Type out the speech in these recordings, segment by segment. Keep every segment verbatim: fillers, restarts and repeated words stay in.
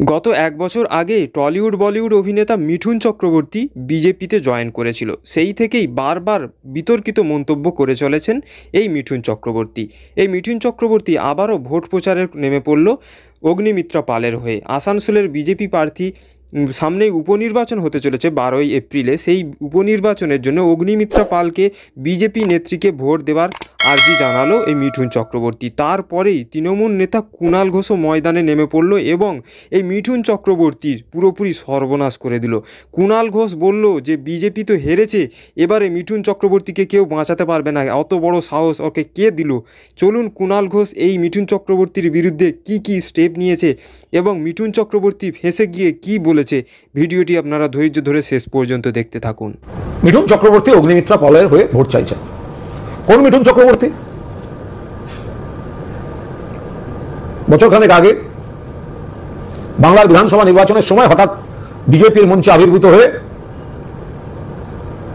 गत एक बछर आगे टलिवुड बलिवुड अभिनेता मिठुन चक्रवर्ती बीजेपीते जयन करेछिलो। सेई थेकेई बार बार वितर्कित मंतब्य करे चलेछेन एई मिठुन चक्रवर्ती। एई मिठुन चक्रवर्ती आबारो भोट प्रचारे नेमे पड़ल अग्निमित्रा पालेर हये। आसानसोलेर बीजेपी प्रार्थी सामने उपनिर्वाचन होते चले बारोई एप्रिले। सेई उपनिर्वाचनेर जोन्नो अग्निमित्रा पालके बीजेपी नेत्री के भोट देवार आर्जी जानालो ए मिठुन चक्रवर्ती। तारपरेई तृणमूल नेता कुणाल घोष मैदाने नेमे पड़लो एबं ए मिठुन चक्रवर्तीर पुरोपुरी सर्वनाश करे दिल। कुणाल घोष बोल्लो जे बीजेपी तो हेरेछे, एबारे मिठुन चक्रवर्तीके केउ बाँचाते पारबे ना, अत बड़ साहस ओके के दिल। चलुन कुणाल घोष एई मिठुन चक्रवर्तीर बिरुद्धे की की स्टेप नियेछे एबं मिठुन चक्रवर्ती फेंसे गिये की बोलेछे, भिडियोटी आपनारा धैर्य धरे शेष पर्यन्त देखते थाकुन। मिठुन चक्रवर्ती अग्निमित्रा पालेर हये भोट चाइछे। कौन मिठुन चक्रवर्ती? बचर खानेक आगे बांग्लार विधानसभा निर्वाचन समय हठात बीजेपी मंचे आविर्भूत हुए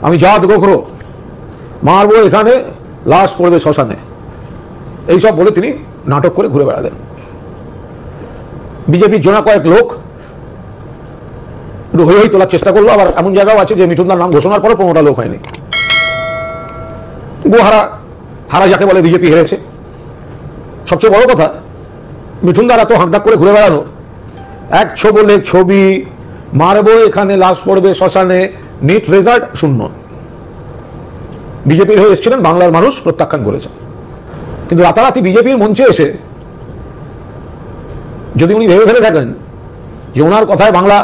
आमी जात गोखरो मारबो एखाने लाश पड़बे शशाने एई सब बोले तिनी नाटक करे घुरे बेड़ालेन। बीजेपीर जोना कयेक लोक हई हई तोलार चेष्टा करलो। आबार एमन जायगाओ आछे जे मिठुनदार नाम घोषणार परे पनेरोटा लोक हयनि। गोहारा हारा जाके बोले बीजेपी हेरेছে। सबसे बड़ कथा मिठुन दारा तो हांकडाक करे घुरे बेड़ानो एक छोबले छवि मारबो एखाने लाश पड़बे शशाने नेट रेजाल्ट शून्य। बीजेपी হয়ে এসেছিলেন বাংলার মানুষ প্রত্যাখ্যান করেছে। কিন্তু রাতারাতি বিজেপির মঞ্চে এসে যদি উনি ভেবে ফেলে থাকেন যে ওনার কথায় বাংলা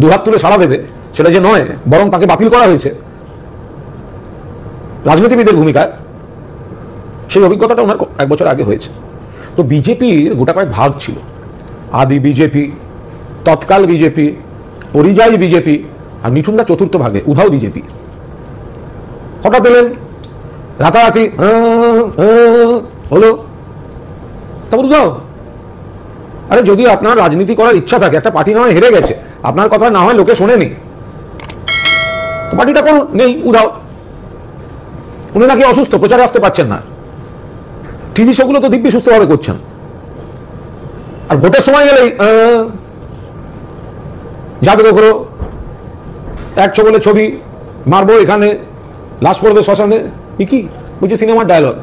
দুহাত তুলে সাড়া দেবে, সেটা যে নয়, বরং তাকে বাতিল করা হয়েছে রাজনীতিবিদের ভূমিকায়, সেই অভিজ্ঞতাটা ওনার এক বছর আগে হয়েছে। তো বিজেপির গোটা কয়েক ভাগ ছিল, আদি বিজেপি, তৎকাল বিজেপি, পরিযায়ী বিজেপি আর মিঠুনদা চতুর্থ ভাগে উধাও বিজেপি। হঠাৎ এলেন রাতারাতি হলো তারপর উধাও। আরে যদি আপনার রাজনীতি করার ইচ্ছা থাকে, একটা পার্টি নয় হেরে গেছে, আপনার কথা না হয় লোকে শোনেনি, তো পার্টিটা কোনো নেই, উধাও। উনি নাকি অসুস্থ, প্রচারে আসতে পারছেন না, টিভি শোগুলো তো দিব্যি সুস্থভাবে করছেন। আর ভোটের সময় গেলেই জাদুঘর করো এক ছবলে ছবি মারবো এখানে লাশ পড়বে শ্মশানে, কি বুঝছি সিনেমার ডায়লগ।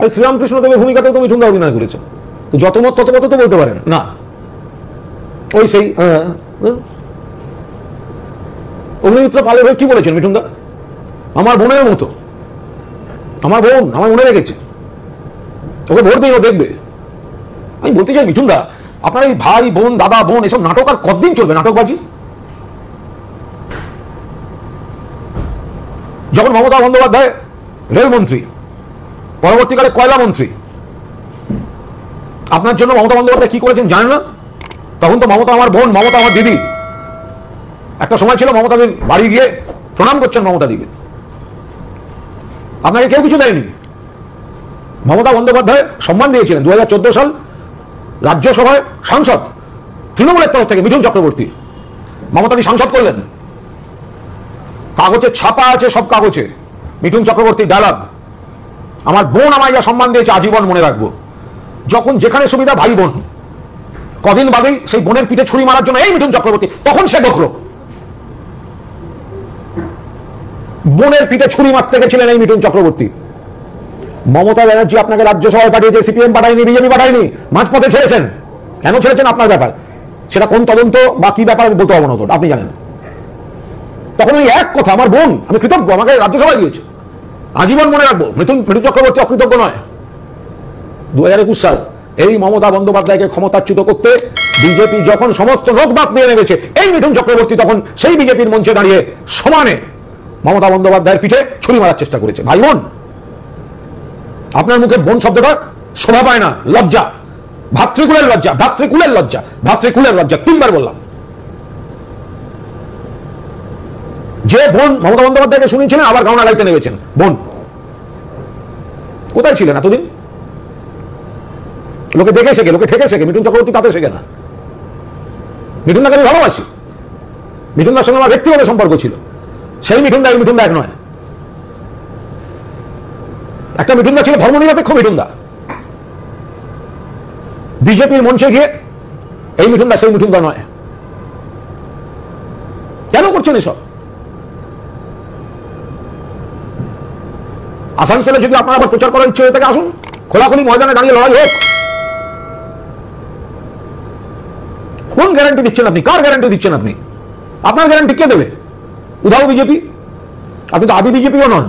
আর শ্রীরামকৃষ্ণ দেবের ভূমিকাতেও তো মিঠুনদা অভিনয় করেছে, তো যত মত তত মত তো বলতে পারেন না। ওই সেই অগ্নিমিত্রা পালের হয়ে কি বলেছেন মিঠুনদা? আমার বোনের মতো, আমার বোন, আমার মনে রেখেছে, ওকে ভোট দিয়ে ও দেখবে। আমি বলতে চাই মিঠুনদা, আপনার এই ভাই বোন দাদা বোন এসব নাটক আর কতদিন চলবে নাটকবাজি? যখন মমতা বন্দ্যোপাধ্যায় রেলমন্ত্রী, পরবর্তীকালে কয়লা মন্ত্রী, আপনার জন্য মমতা বন্দ্যোপাধ্যায় কি করেছেন জানেন না? তখন তো মমতা আমার বোন, মমতা আমার দিদি, একটা সময় ছিল মমতাদের বাড়ি গিয়ে প্রণাম করছেন মমতা দিদি। আপনাকে কেউ কিছু দেয়নি, মমতা বন্দ্যোপাধ্যায় সম্মান দিয়েছিলেন। দু হাজার চোদ্দ সাল রাজ্যসভায় সাংসদ তৃণমূলের তরফ থেকে মিঠুন চক্রবর্তী, মমতাদি সাংসদ করলেন। কাগজে ছাপা আছে, সব কাগজে মিঠুন চক্রবর্তীর ডায়লগ, আমার বোন আমায় যা সম্মান দিয়েছে আজীবন মনে রাখবো। যখন যেখানে সুবিধা ভাই বোন, কদিন বাদেই সেই বোনের পিঠে ছুরি মারার জন্য এই মিঠুন চক্রবর্তী, তখন সে দেখলো বোনের পিঠে ছুরি মারতে গেছিলেন এই মিঠুন চক্রবর্তী। মমতা ব্যানার্জি আপনাকে রাজ্যসভায় পাঠিয়েছে, সিপিএম পাঠায়নি, বিজেপি পাঠায়নি, মাঝপথে ছেড়েছেন। কেন ছেড়েছেন আপনার ব্যাপার, সেটা কোন তদন্ত বা কি ব্যাপার বলতে পারবো না, তো আপনি জানেন। তখন ওই এক কথা, আমার বোন, আমি কৃতজ্ঞ, আমাকে রাজ্যসভায় দিয়েছে, আজীবন মনে রাখবো। মিঠুন মিঠুন চক্রবর্তী অকৃতজ্ঞ নয়। দু হাজার একুশ সাল এই মমতা বন্দ্যোপাধ্যায়কে ক্ষমতাচ্যুত করতে বিজেপি যখন সমস্ত রোগবাদ নিয়ে নেমেছে, এই মিঠুন চক্রবর্তী তখন সেই বিজেপির মঞ্চে দাঁড়িয়ে সমানে মমতা বন্দ্যোপাধ্যায়ের পিঠে ছুরি মারার চেষ্টা করেছে। ভাই বোন, আপনার মুখে বোন শব্দটা শোভা পায় না, লজ্জা, ভাতৃকুলের লজ্জা, ভাতৃকুলের লজ্জা, ভাতৃকুলের লজ্জা, তিনবার বললাম। যে বোন মমতা বন্দ্যোপাধ্যায়কে শুনিয়েছিলেন আবার গাওনা লাইতে নেমেছেন, বোন কোথায় ছিলেন এতদিন? লোকে দেখে শেখে, লোকে ঠেকে শেখে, মিঠুন চক্রবর্তী তাতে শেখে না। মিঠুন দাকে আমি ভালোবাসি, মিঠুনদার সঙ্গে আমার ব্যক্তিগত সম্পর্ক ছিল। সেই মিঠুনদা এই মিঠুনদা এক নয়। একটা মিঠুনদা ছিল ধর্মনিরপেক্ষ মিঠুনদা, বিজেপির মঞ্চে গিয়ে এই মিঠুন না সেই মিঠুন দা নয়, কেন করছেন এসব? আসানসোলে যদি আপনার আবার প্রচার করার ইচ্ছে হয়ে থাকে আসুন, খোলাখুলি ময়দানে দাঁড়িয়ে লড়াই হোক। কোন গ্যারান্টি দিচ্ছেন আপনি? কার গ্যারান্টি দিচ্ছেন আপনি? আপনার গ্যারান্টি কে দেবে? উধাও বিজেপি? আপনি তো আদি বিজেপিও নন,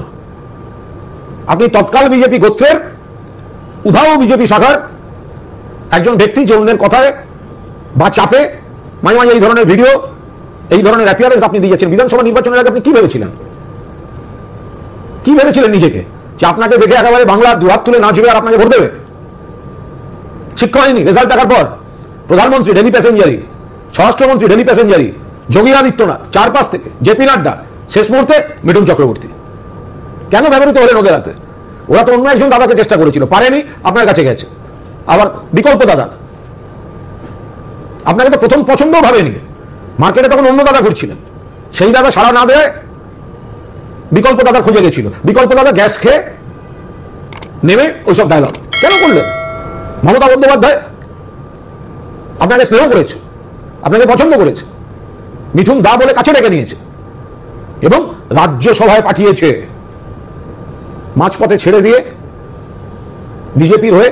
আপনি তৎকাল বিজেপি গোত্রের উধাও বিজেপি শাখার একজন ব্যক্তি, যে অন্যের কথায় বা চাপে মাঝে মাঝে এই ধরনের ভিডিও, এই ধরনের অ্যাপিয়ারেন্স আপনি দিয়েছেন। বিধানসভা নির্বাচনের আগে আপনি কি ভেবেছিলেন? কি ভেবেছিলেন নিজেকে? যে আপনাকে দেখে একেবারে বাংলা দুহাত তুলে না ঝুঁকে আর আপনাকে ভোট দেবে? শিক্ষা হয়নি রেজাল্ট দেখার পর। প্রধানমন্ত্রী ডেলি প্যাসেঞ্জারি, স্বরাষ্ট্রমন্ত্রী ডেলি প্যাসেঞ্জারি, যোগী আদিত্যনাথ চার পাঁচ থেকে, যে পি নাড্ডা, শেষ মুহূর্তে মিঠুন চক্রবর্তী। কেন ব্যবহৃত হলেন ওদের হাতে? ওরা তো অন্য একজন দাদাকে চেষ্টা করেছিল, পারেনি, আপনার কাছে গেছে। আবার বিকল্প দাদা আপনাকে তো প্রথম পছন্দ ভাবেনি, মার্কেটে তখন অন্য দাদা ঘুরছিলেন, সেই দাদা সাড়া না দেয় বিকল্প দাদা খুঁজে গেছিল। বিকল্প দাদা গ্যাস খেয়ে নেমে ওইসব ডায়লগ কেন করলেন? মমতা বন্দ্যোপাধ্যায় আপনাকে স্নেহ করেছে, আপনাকে পছন্দ করেছে, মিঠুন দা বলে কাছে ডেকে নিয়েছে এবং রাজ্যসভায় পাঠিয়েছে। মাঝপথে ছেড়ে দিয়ে বিজেপির হয়ে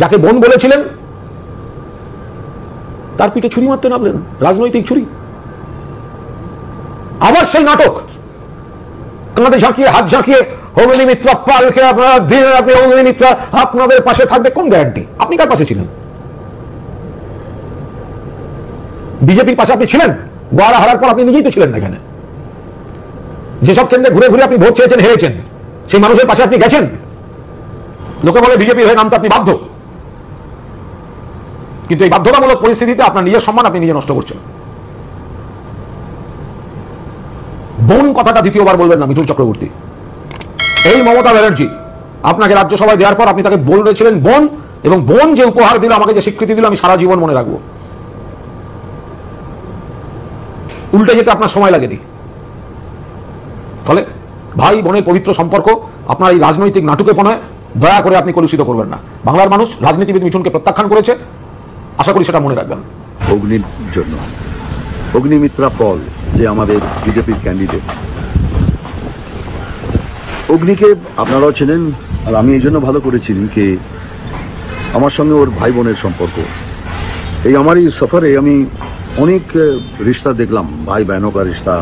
যাকে বোন বলেছিলেন তার পিঠে ছুরি মারতে নামলেন, রাজনৈতিক ছুরি। আবার সেই নাটক, কাঁধে ঝাঁকিয়ে হাত ঝাঁকিয়ে অগ্নিমিত্রা পালকে আপনারা দিন রাখবে, অগ্নিমিত্রা আপনাদের পাশে থাকবে। কোন গ্যারান্টি? আপনি কার পাশে ছিলেন? বিজেপির পাশে আপনি ছিলেন? গোয়ালা হারার পর আপনি নিজেই তো ছিলেন না এখানে। যেসব কেন্দ্রে ঘুরে ঘুরে আপনি ভোট চেয়েছেন, হেরেছেন, সেই মানুষের পাশে আপনি গেছেন? লোকে বলে বিজেপি হয়ে নামতে আপনি বাধ্য, কিন্তু এই বাধ্যতামূলক পরিস্থিতিতে আপনার নিজের সম্মান আপনি নিজে নষ্ট করছেন। বোন কথাটা দ্বিতীয়বার বলবেন না মিঠুন চক্রবর্তী। এই মমতা ব্যানার্জি আপনাকে রাজ্যসভায় দেওয়ার পর আপনি তাকে বলেছিলেন বোন, এবং বোন যে উপহার দিল, আমাকে যে স্বীকৃতি দিল, আমি সারা জীবন মনে রাখবো। উল্টে যেতে আপনার সময় লাগেনি। ফলে ভাই বোনের পবিত্র সম্পর্ক আপনার এই রাজনৈতিক নাটকে পনায় দয়া করে আপনি কলুষিত করবেন না। বাংলার মানুষ রাজনীতিবিদ মিঠুনকে প্রত্যাখ্যান করেছে, আশা করি সেটা মনে রাখবেন। অগ্নির জন্য অগ্নিমিত্রা পাল, যে আমাদের বিজেপির ক্যান্ডিডেট, অগ্নিকে আপনারাও চেনেন, আর আমি এই জন্য ভালো করে চিনি কি আমার সঙ্গে ওর ভাই বোনের সম্পর্ক। এই আমার এই সফরে আমি অনেক রিশতা দেখলাম, ভাই বহনও কা রিশতা,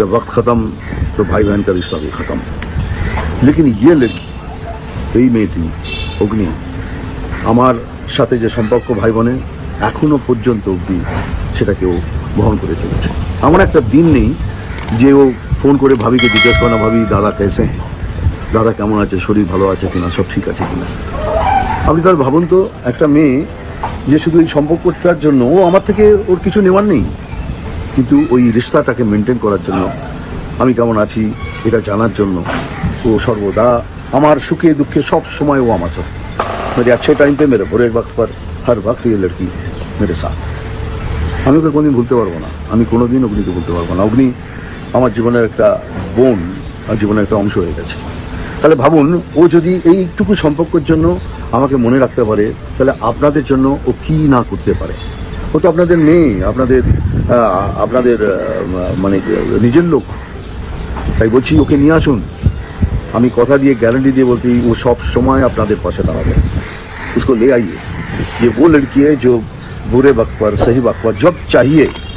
जब वक्त खत्म तो भाई बहन का रिश्ता भी खत्म। लेकिन ये लड़की, এই মেয়েটি অগ্নি, আমার সাথে যে সম্পর্ক ভাই বোনের, এখনো পর্যন্ত অবধি সেটাকেও বহন করে চলেছে। আমার একটা দিন নেই যে ও ফোন করে ভাবিকে জিজ্ঞেস করে না, ভাবি দাদা কেসে, দাদা কেমন আছে, শরীর ভালো আছে কিনা, সব ঠিক আছে কিনা। আপনি তার ভাবুন তো, একটা মেয়ে যে শুধু এই সম্পর্কটার জন্য, ও আমার থেকে ওর কিছু নেওয়ার নেই, কিন্তু ওই রিশতাটাকে মেনটেন করার জন্য, আমি কেমন আছি এটা জানার জন্য ও সর্বদা আমার সুখে দুঃখে সব সময় ও আমার সাথে। मेरे अच्छे टाइम पे, मेरे बुरे वक्त पर, हर वक्त ये लड़की मेरे साथ। আমি ওকে কোনোদিন ভুলতে পারবো না, আমি কোনোদিন অগ্নিকে ভুলতে পারবো না। অগ্নি আমার জীবনের একটা বোন, আমার জীবনের একটা অংশ হয়ে গেছে। তাহলে ভাবুন, ও যদি এইটুকু সম্পর্কের জন্য আমাকে মনে রাখতে পারে, তাহলে আপনাদের জন্য ও কী না করতে পারে। ও তো আপনাদের মেয়ে, আপনাদের আপনাদের মানে নিজের লোক। তাই বলছি ওকে নিয়ে আসুন, আমি কথা দিয়ে গ্যারান্টি দিয়ে বলতে ও সব সময় আপনাদের পাশে দাঁড়াবে। उसको ले आइए, ये वो लड़की है जो बुरे वक्त पर, सही वक्त पर, जब चाहिए